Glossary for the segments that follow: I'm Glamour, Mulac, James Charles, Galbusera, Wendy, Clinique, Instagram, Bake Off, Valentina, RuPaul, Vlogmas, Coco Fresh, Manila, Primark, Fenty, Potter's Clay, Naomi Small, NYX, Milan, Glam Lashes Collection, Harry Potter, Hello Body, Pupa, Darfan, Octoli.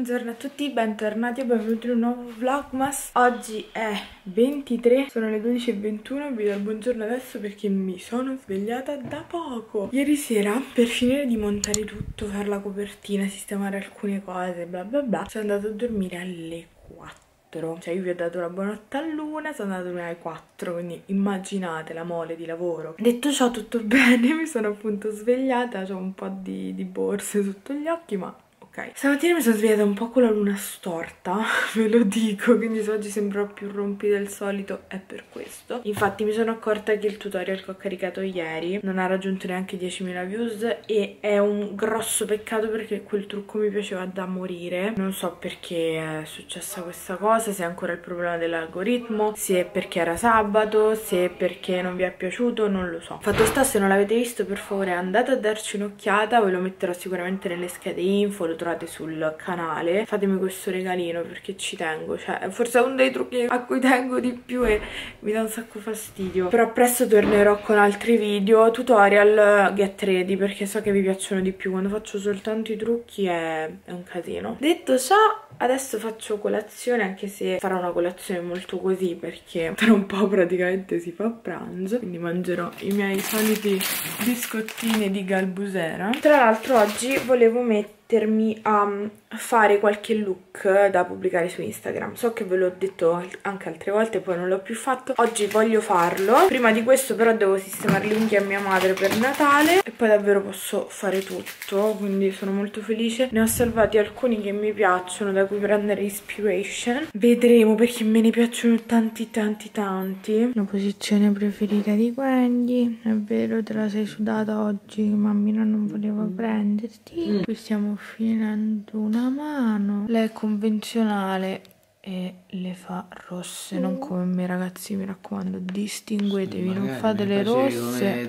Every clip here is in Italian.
Buongiorno a tutti, bentornati e benvenuti in un nuovo Vlogmas. Oggi è 23, sono le 12:21, vi do il buongiorno adesso perché mi sono svegliata da poco. Ieri sera, per finire di montare tutto, fare la copertina, sistemare alcune cose, bla bla bla, sono andata a dormire alle 4. Cioè io vi ho dato la buonanotte all'una, sono andata a dormire alle 4, quindi immaginate la mole di lavoro. Detto ciò, tutto bene, mi sono appunto svegliata, ho un po' di borse sotto gli occhi, ma... Okay. Stamattina mi sono svegliata un po' con la luna storta, ve lo dico, quindi se oggi sembrerò più rompita del solito è per questo. Infatti mi sono accorta che il tutorial che ho caricato ieri non ha raggiunto neanche 10.000 views e è un grosso peccato perché quel trucco mi piaceva da morire. Non so perché è successa questa cosa, se è ancora il problema dell'algoritmo, se è perché era sabato, se è perché non vi è piaciuto, non lo so. Fatto sta, se non l'avete visto per favore andate a darci un'occhiata, ve lo metterò sicuramente nelle schede info, lo trovate sul canale. Fatemi questo regalino perché ci tengo, cioè forse è uno dei trucchi a cui tengo di più e mi dà un sacco fastidio. Però presto tornerò con altri video tutorial get ready perché so che vi piacciono di più. Quando faccio soltanto i trucchi è un casino. Detto ciò, adesso faccio colazione, anche se farò una colazione molto così perché tra un po' praticamente si fa pranzo, quindi mangerò i miei soliti biscottini di Galbusera. Tra l'altro oggi volevo mettermi a fare qualche look da pubblicare su Instagram. So che ve l'ho detto anche altre volte, poi non l'ho più fatto. Oggi voglio farlo. Prima di questo però devo sistemare le unghie a mia madre per Natale e poi davvero posso fare tutto, quindi sono molto felice. Ne ho salvati alcuni che mi piacciono, da cui prendere inspiration. Vedremo perché me ne piacciono tanti. La posizione preferita di Wendy. È vero, te la sei sudata oggi, mammina non voleva prenderti. Qui stiamo finendo una mano. Lei è convenzionale e le fa rosse, non come me ragazzi, mi raccomando, distinguetevi, non fate le rosse.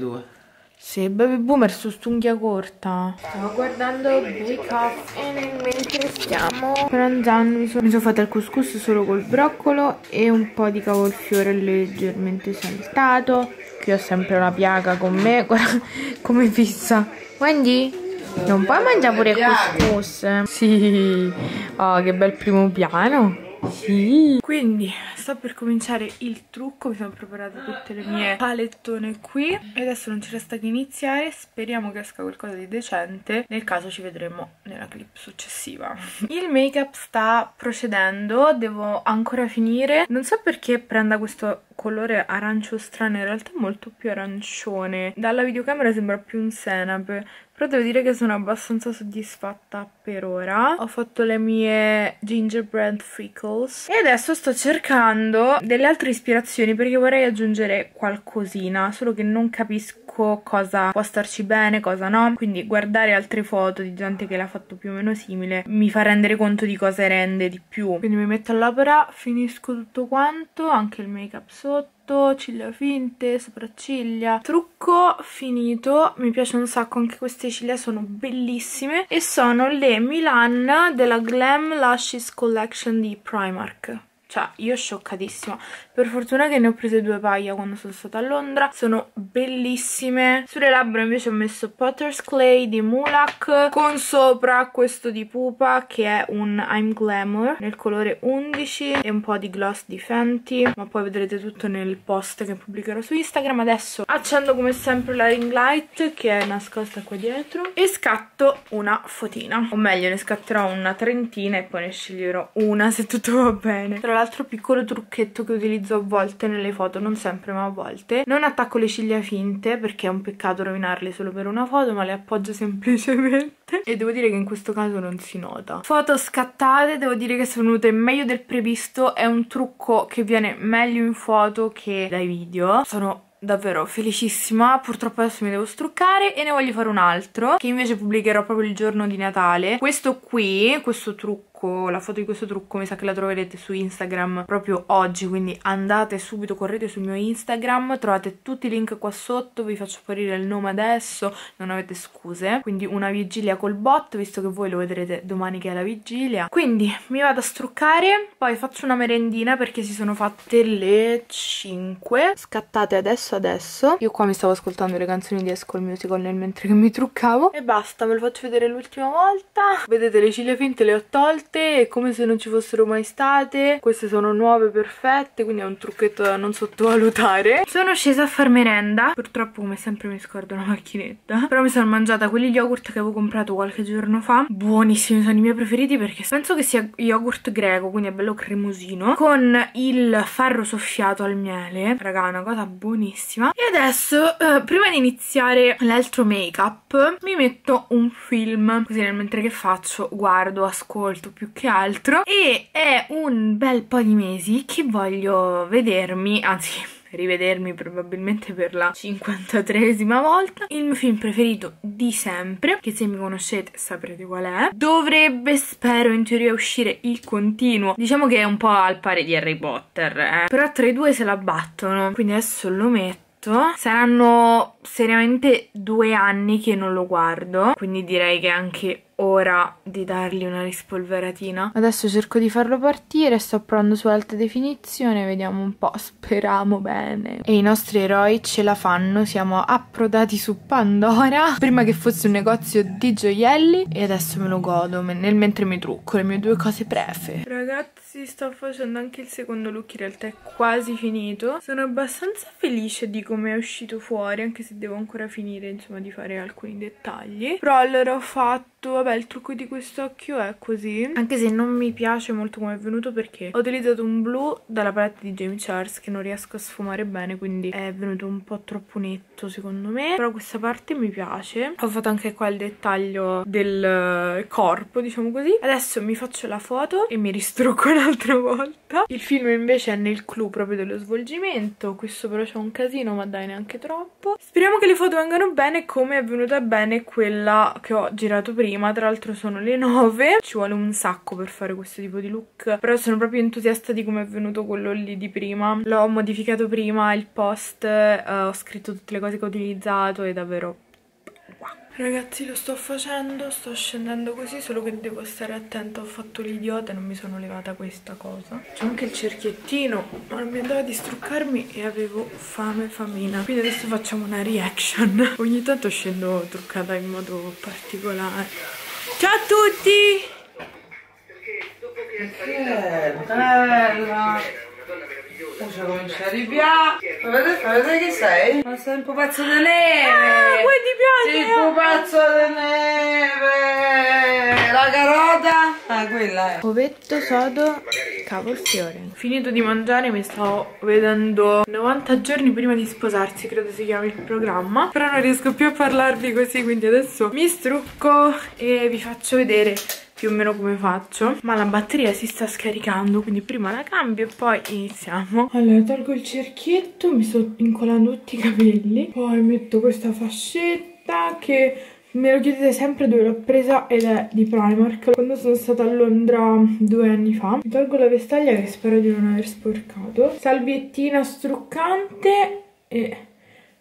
Sì, baby boomer su stunghia corta. Stavo guardando Bake Off e mentre stiamo pranzando mi sono fatta il couscous solo col broccolo e un po' di cavolfiore leggermente saltato, che ho sempre una piaga con me, guarda come fissa. Wendy? Non puoi mangiare pure il couscous? Sì. Oh, che bel primo piano. Sì. Quindi sto per cominciare il trucco, mi sono preparata tutte le mie palettone qui e adesso non ci resta che iniziare. Speriamo che esca qualcosa di decente, nel caso ci vedremo nella clip successiva. Il make up sta procedendo, devo ancora finire, non so perché prenda questo colore arancio strano, in realtà è molto più arancione, dalla videocamera sembra più un senape, però devo dire che sono abbastanza soddisfatta per ora. Ho fatto le mie gingerbread freckles e adesso sto cercando delle altre ispirazioni perché vorrei aggiungere qualcosina, solo che non capisco cosa può starci bene, cosa no, quindi guardare altre foto di gente che l'ha fatto più o meno simile mi fa rendere conto di cosa rende di più, quindi mi metto all'opera, finisco tutto quanto, anche il make up sotto, ciglia finte, sopracciglia, trucco finito. Mi piace un sacco, anche queste ciglia sono bellissime e sono le Milan della Glam Lashes Collection di Primark. Cioè, io scioccatissima. Per fortuna che ne ho prese 2 paia quando sono stata a Londra. Sono bellissime. Sulle labbra invece ho messo Potter's Clay di Mulac, con sopra questo di Pupa, che è un I'm Glamour, nel colore 11, e un po' di gloss di Fenty. Ma poi vedrete tutto nel post che pubblicherò su Instagram. Adesso accendo come sempre la ring light, che è nascosta qua dietro, e scatto una fotina. O meglio, ne scatterò una trentina e poi ne sceglierò una, se tutto va bene. Tra l'altro piccolo trucchetto che utilizzo a volte nelle foto, non sempre ma a volte, non attacco le ciglia finte perché è un peccato rovinarle solo per una foto, ma le appoggio semplicemente e devo dire che in questo caso non si nota. Foto scattate, devo dire che sono venute meglio del previsto, è un trucco che viene meglio in foto che dai video, sono davvero felicissima. Purtroppo adesso mi devo struccare e ne voglio fare un altro che invece pubblicherò proprio il giorno di Natale. Questo qui, questo trucco, la foto di questo trucco mi sa che la troverete su Instagram proprio oggi, quindi andate subito, correte sul mio Instagram, trovate tutti i link qua sotto, vi faccio apparire il nome adesso, non avete scuse. Quindi una vigilia col bot, visto che voi lo vedrete domani che è la vigilia, quindi mi vado a struccare, poi faccio una merendina perché si sono fatte le 5 scattate adesso. Io qua mi stavo ascoltando le canzoni di Esco il Musical nel mentre che mi truccavo e basta, ve lo faccio vedere l'ultima volta. Vedete, le ciglia finte le ho tolte volte, è come se non ci fossero mai state. Queste sono nuove, perfette, quindi è un trucchetto da non sottovalutare. Sono scesa a far merenda, purtroppo come sempre mi scordo la macchinetta, però mi sono mangiata quelli yogurt che avevo comprato qualche giorno fa, buonissimi, sono i miei preferiti perché penso che sia yogurt greco, quindi è bello cremosino, con il farro soffiato al miele, raga, una cosa buonissima. E adesso prima di iniziare l'altro make up mi metto un film, così nel mentre che faccio guardo, ascolto più che altro, e è un bel po' di mesi che voglio vedermi, anzi rivedermi probabilmente per la 53esima volta, il mio film preferito di sempre, che se mi conoscete saprete qual è. Dovrebbe, spero, in teoria uscire il continuo, diciamo che è un po' al pari di Harry Potter, però tra i due se la battono, quindi adesso lo metto. Saranno seriamente 2 anni che non lo guardo, quindi direi che è anche ora di dargli una rispolveratina. Adesso cerco di farlo partire, sto provando su alta definizione, vediamo un po', speriamo bene. E i nostri eroi ce la fanno, siamo approdati su Pandora, prima che fosse un negozio di gioielli, e adesso me lo godo nel mentre mi trucco, le mie 2 cose prefe. Ragazzi, sto facendo anche il secondo look, in realtà è quasi finito. Sono abbastanza felice di come è uscito fuori, anche se devo ancora finire, insomma, di fare alcuni dettagli. Però allora ho fatto, vabbè, il trucco di quest'occhio è così, anche se non mi piace molto come è venuto perché ho utilizzato un blu dalla palette di James Charles che non riesco a sfumare bene, quindi è venuto un po' troppo netto secondo me, però questa parte mi piace. Ho fatto anche qua il dettaglio del corpo, diciamo così. Adesso mi faccio la foto e mi ristrucco un'altra volta. Il film invece è nel clou proprio dello svolgimento, questo però c'è un casino, ma dai, neanche troppo. Speriamo che le foto vengano bene, come è venuta bene quella che ho girato prima. Tra l'altro sono le 9, ci vuole un sacco per fare questo tipo di look, però sono proprio entusiasta di come è venuto quello lì di prima. L'ho modificato prima il post, ho scritto tutte le cose che ho utilizzato, è davvero wow. Ragazzi, lo sto facendo, sto scendendo così, solo che devo stare attenta, ho fatto l'idiota e non mi sono levata questa cosa. C'è anche il cerchiettino, ma non mi andava di struccarmi e avevo fame, famina. Quindi adesso facciamo una reaction. Ogni tanto scendo truccata in modo particolare. Ciao a tutti! Perché dopo che è bella! Comincia a ripiare. Vedete che sei? Ma sei un pupazzo di neve! Poi ti piace! Il pupazzo di neve! La carota! Ah, quella è! Ovetto, sodo, cavolfiore. Finito di mangiare, mi stavo vedendo 90 giorni prima di sposarsi, credo si chiami il programma. Però non riesco più a parlarvi così, quindi adesso mi strucco e vi faccio vedere più o meno come faccio, ma la batteria si sta scaricando, quindi prima la cambio e poi iniziamo. Allora tolgo il cerchietto, mi sto incolando tutti i capelli, poi metto questa fascetta che me lo chiedete sempre dove l'ho presa ed è di Primark, quando sono stata a Londra 2 anni fa. Mi tolgo la vestaglia che spero di non aver sporcato, salviettina struccante, e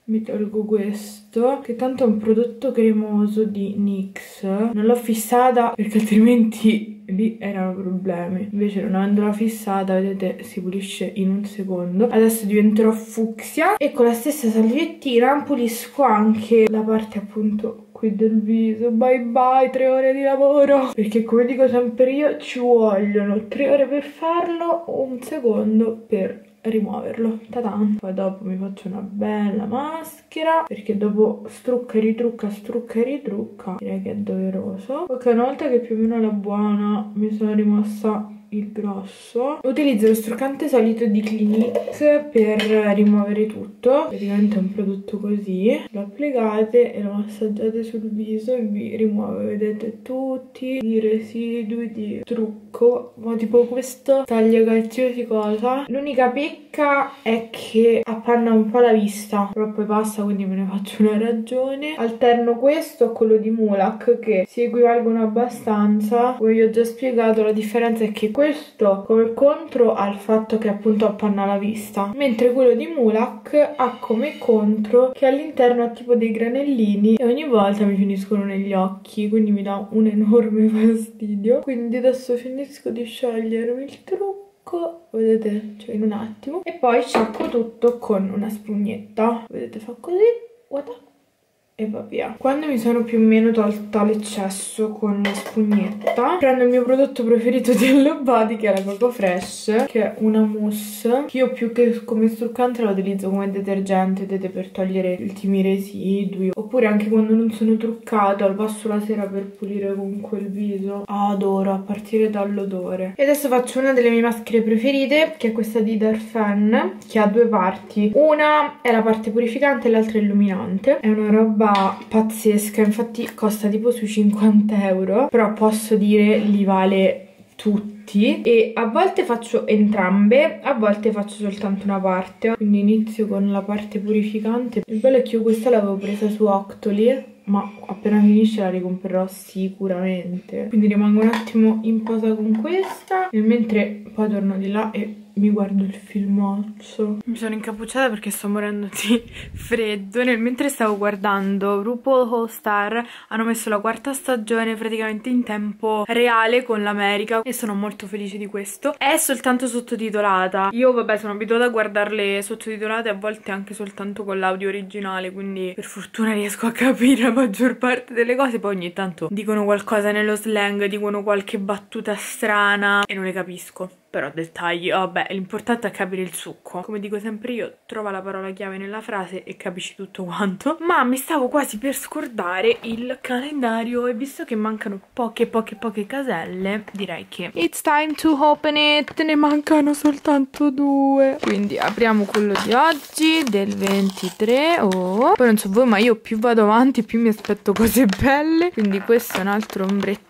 mi tolgo questo, che tanto è un prodotto cremoso di NYX. Non l'ho fissata perché altrimenti lì erano problemi. Invece non avendola fissata, vedete, si pulisce in un secondo. Adesso diventerò fucsia e con la stessa salviettina pulisco anche la parte appunto qui del viso. Bye bye 3 ore di lavoro, perché come dico sempre io, ci vogliono 3 ore per farlo o un secondo per rimuoverlo. Ta-tan. Poi dopo mi faccio una bella maschera, perché dopo strucca e ritrucca direi che è doveroso. Ok, una volta che più o meno alla buona mi sono rimossa il grosso, utilizzo lo struccante solito di Clinique per rimuovere tutto, praticamente è un prodotto così, lo applicate e lo massaggiate sul viso e vi rimuove, vedete, tutti i residui di trucco, ma tipo questo taglia qualsiasi cosa. L'unica pecca è che appanna un po' la vista, però poi passa, quindi me ne faccio una ragione. Alterno questo a quello di Mulac, che si equivalgono abbastanza. Come vi ho già spiegato, la differenza è che questo come contro ha il fatto che appunto appanna la vista, mentre quello di Mulac ha come contro che all'interno ha tipo dei granellini e ogni volta mi finiscono negli occhi, quindi mi dà un enorme fastidio. Quindi adesso finisco di sciogliermi il trucco, vedete, cioè in un attimo, e poi sciacquo tutto con una spugnetta, vedete, fa così, guarda, e va via. Quando mi sono più o meno tolta l'eccesso con la spugnetta, prendo il mio prodotto preferito di Hello Body, che è la Coco Fresh, che è una mousse che io più che come struccante la utilizzo come detergente, vedete, per togliere ultimi residui, oppure anche quando non sono truccata lo passo la sera per pulire comunque il viso. Adoro, a partire dall'odore. E adesso faccio una delle mie maschere preferite, che è questa di Darfan, che ha due parti. Una è la parte purificante e l'altra è illuminante. È una roba pazzesca, infatti costa tipo sui 50 euro, però posso dire li vale tutti, e a volte faccio entrambe, a volte faccio soltanto una parte. Quindi inizio con la parte purificante. Il bello è che io questa l'avevo presa su Octoli, ma appena finisce la ricomprerò sicuramente, quindi rimango un attimo in posa con questa, e mentre poi torno di là e mi guardo il filmaccio. Mi sono incappucciata perché sto morendo di freddo. Nel mentre stavo guardando RuPaul All Star, hanno messo la quarta stagione praticamente in tempo reale con l'America, e sono molto felice di questo. È soltanto sottotitolata. Io vabbè sono abituata a guardarle sottotitolate, a volte anche soltanto con l'audio originale, quindi per fortuna riesco a capire la maggior parte delle cose. Poi ogni tanto dicono qualcosa nello slang, dicono qualche battuta strana e non le capisco, però dettagli, vabbè, l'importante è capire il succo. Come dico sempre io, trova la parola chiave nella frase e capisci tutto quanto. Ma mi stavo quasi per scordare il calendario, e visto che mancano poche caselle, direi che it's time to open it. Ne mancano soltanto 2, quindi apriamo quello di oggi, del 23. Oh, poi non so voi, ma io più vado avanti più mi aspetto cose belle. Quindi questo è un altro ombretto,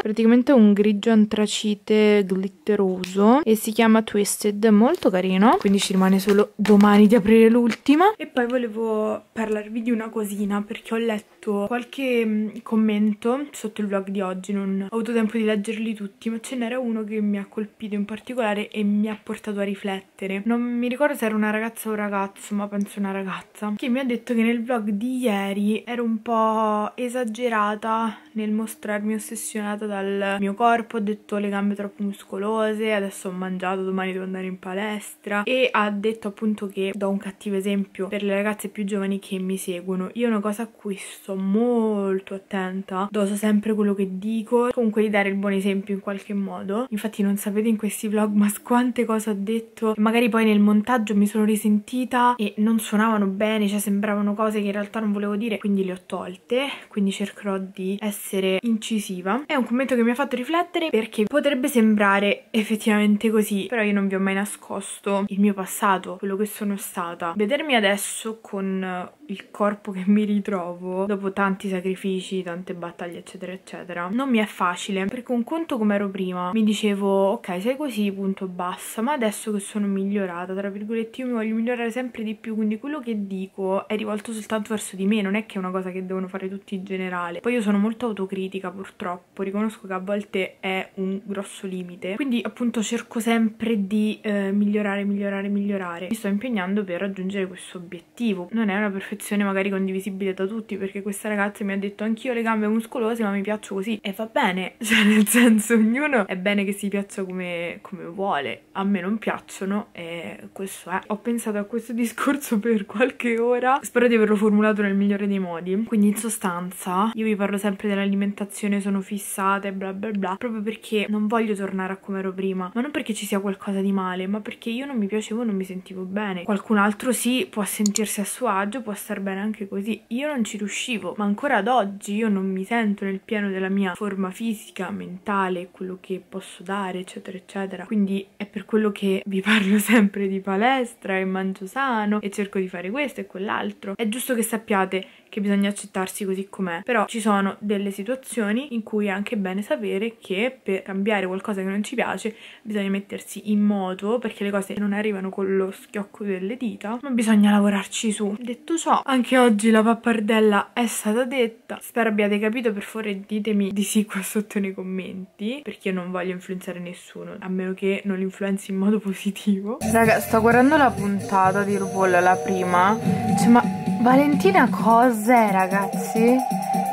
praticamente un grigio antracite glitteroso, e si chiama Twisted, molto carino. Quindi ci rimane solo domani di aprire l'ultima. E poi volevo parlarvi di una cosina, perché ho letto qualche commento sotto il vlog di oggi, non ho avuto tempo di leggerli tutti, ma ce n'era uno che mi ha colpito in particolare e mi ha portato a riflettere. Non mi ricordo se era una ragazza o un ragazzo, ma penso una ragazza, che mi ha detto che nel vlog di ieri ero un po' esagerata nel mostrarmi ossessionata dal mio corpo. Ho detto le gambe troppo muscolose, adesso ho mangiato, domani devo andare in palestra, e ha detto appunto che do un cattivo esempio per le ragazze più giovani che mi seguono. Io una cosa a cui sto molto attenta, doso sempre quello che dico, comunque di dare il buon esempio in qualche modo. Infatti non sapete in questi vlog ma quante cose ho detto, magari poi nel montaggio mi sono risentita e non suonavano bene, cioè sembravano cose che in realtà non volevo dire, quindi le ho tolte. Quindi cercherò di essere incisiva. È un commento che mi ha fatto riflettere, perché potrebbe sembrare effettivamente così, però io non vi ho mai nascosto il mio passato, quello che sono stata. Vedermi adesso con il corpo che mi ritrovo dopo tanti sacrifici, tante battaglie eccetera eccetera, non mi è facile, perché un conto come ero prima, mi dicevo ok sei così punto basta, ma adesso che sono migliorata tra virgolette, io mi voglio migliorare sempre di più, quindi quello che dico è rivolto soltanto verso di me, non è che è una cosa che devono fare tutti in generale. Poi io sono molto autocritica purtroppo, riconosco che a volte è un grosso limite, quindi appunto cerco sempre di migliorare. Mi sto impegnando per raggiungere questo obiettivo. Non è una perfezione magari condivisibile da tutti, perché questa ragazza mi ha detto anch'io le gambe muscolose ma mi piaccio così, e va bene, cioè nel senso ognuno è bene che si piaccia come vuole. A me non piacciono e questo è. Ho pensato a questo discorso per qualche ora, spero di averlo formulato nel migliore dei modi. Quindi in sostanza io vi parlo sempre dell'alimentazione, sono fissata e bla bla bla, proprio perché non voglio tornare a come ero prima, ma non perché ci sia qualcosa di male, ma perché io non mi piacevo, non mi sentivo bene. Qualcun altro sì, può sentirsi a suo agio, può star bene anche così, io non ci riuscivo, ma ancora ad oggi io non mi sento nel pieno della mia forma fisica, mentale, quello che posso dare eccetera eccetera. Quindi è per quello che vi parlo sempre di palestra e mangio sano e cerco di fare questo e quell'altro. È giusto che sappiate che bisogna accettarsi così com'è, però ci sono delle situazioni in cui è anche bene sapere che per cambiare qualcosa che non ci piace bisogna mettersi in moto, perché le cose non arrivano con lo schiocco delle dita, ma bisogna lavorarci su. Detto ciò, anche oggi la pappardella è stata detta, spero abbiate capito. Per favore ditemi di sì qua sotto nei commenti, perché io non voglio influenzare nessuno, a meno che non li influenzi in modo positivo. Raga, sto guardando la puntata di RuPaul, la prima, cioè ma Valentina cos'è, ragazzi?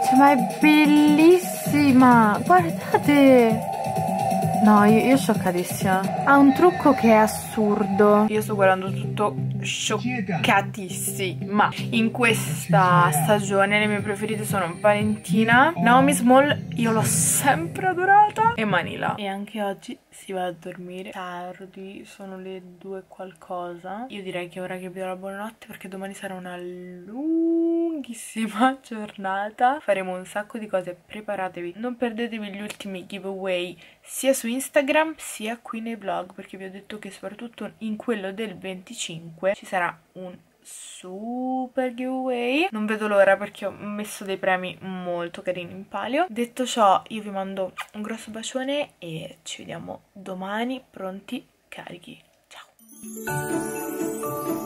Cioè ma è bellissima, guardate! No, io scioccatissima. Ha un trucco che è assurdo. Io sto guardando tutto scioccatissima. In questa stagione le mie preferite sono Valentina, Naomi Small, io l'ho sempre adorata, e Manila. E anche oggi si va a dormire tardi, sono le 2 qualcosa. Io direi che è ora che vi do la buonanotte, perché domani sarà una lunghissima giornata. Faremo un sacco di cose, preparatevi. Non perdetevi gli ultimi giveaway, sia su Instagram sia qui nei vlog, perché vi ho detto che soprattutto in quello del 25 ci sarà un super giveaway. Non vedo l'ora, perché ho messo dei premi molto carini in palio. Detto ciò, io vi mando un grosso bacione e ci vediamo domani pronti carichi. Ciao.